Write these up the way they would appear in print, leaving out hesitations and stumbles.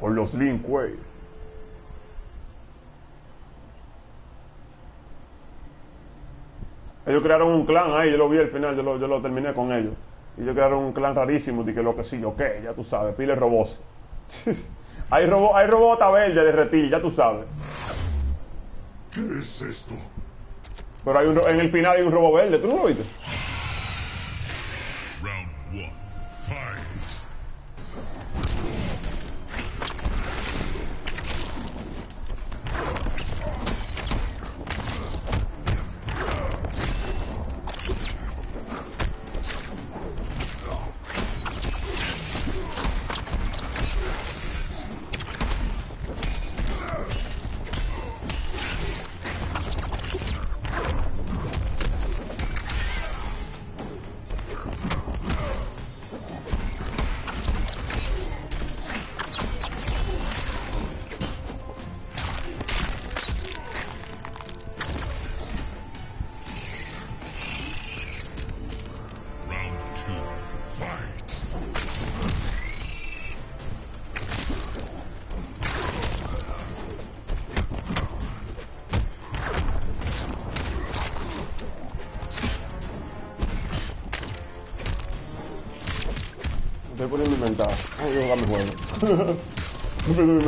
o los Lin Kuei. Ellos crearon un clan ahí, yo lo vi al final, yo lo terminé con ellos. Y ellos crearon un clan rarísimo, dije lo que sí, yo qué, ya tú sabes, pile robots. Hay robota verde de reptil, ya tú sabes. ¿Qué es esto? Pero hay en el final hay un robo verde, ¿tú no lo viste? Round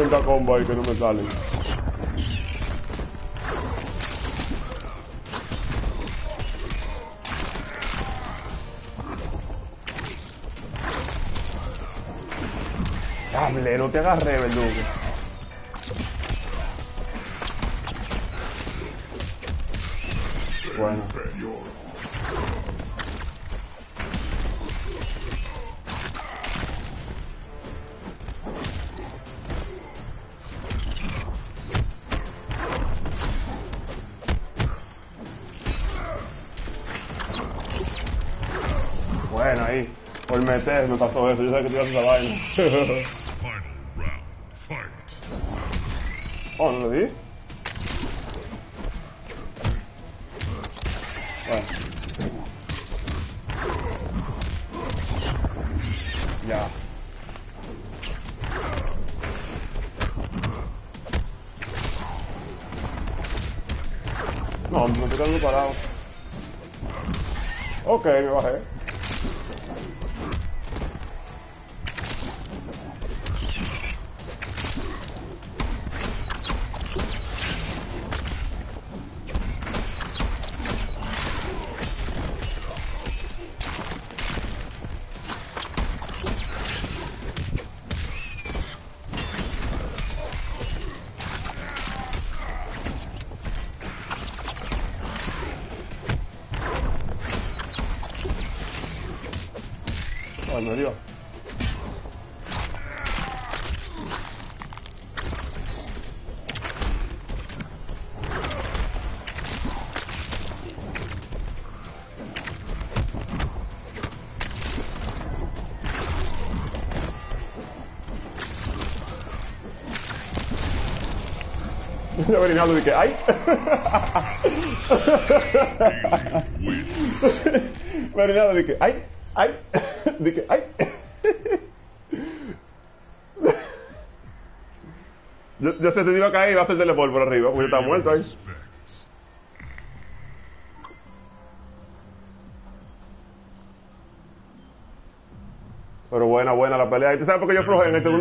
1, combo y que no me sale. Hable, no te agarré, verdugo. Bueno. Me pasó eso, yo sabía que te ibas a esa vaina. Oh, ¿no lo di? Bueno. Ya. No, me estoy quedando parado. Ok, me bajé. Yo venía y dije, ¡ay! Venía y dije, ¡ay! ¡Ay! Dije, ¡ay! Yo sé que te iba a caer y va a hacer teleport por arriba, porque yo estaba muerto ahí. Pero buena la pelea. ¿Y tú sabes por qué yo aflojé en el segundo?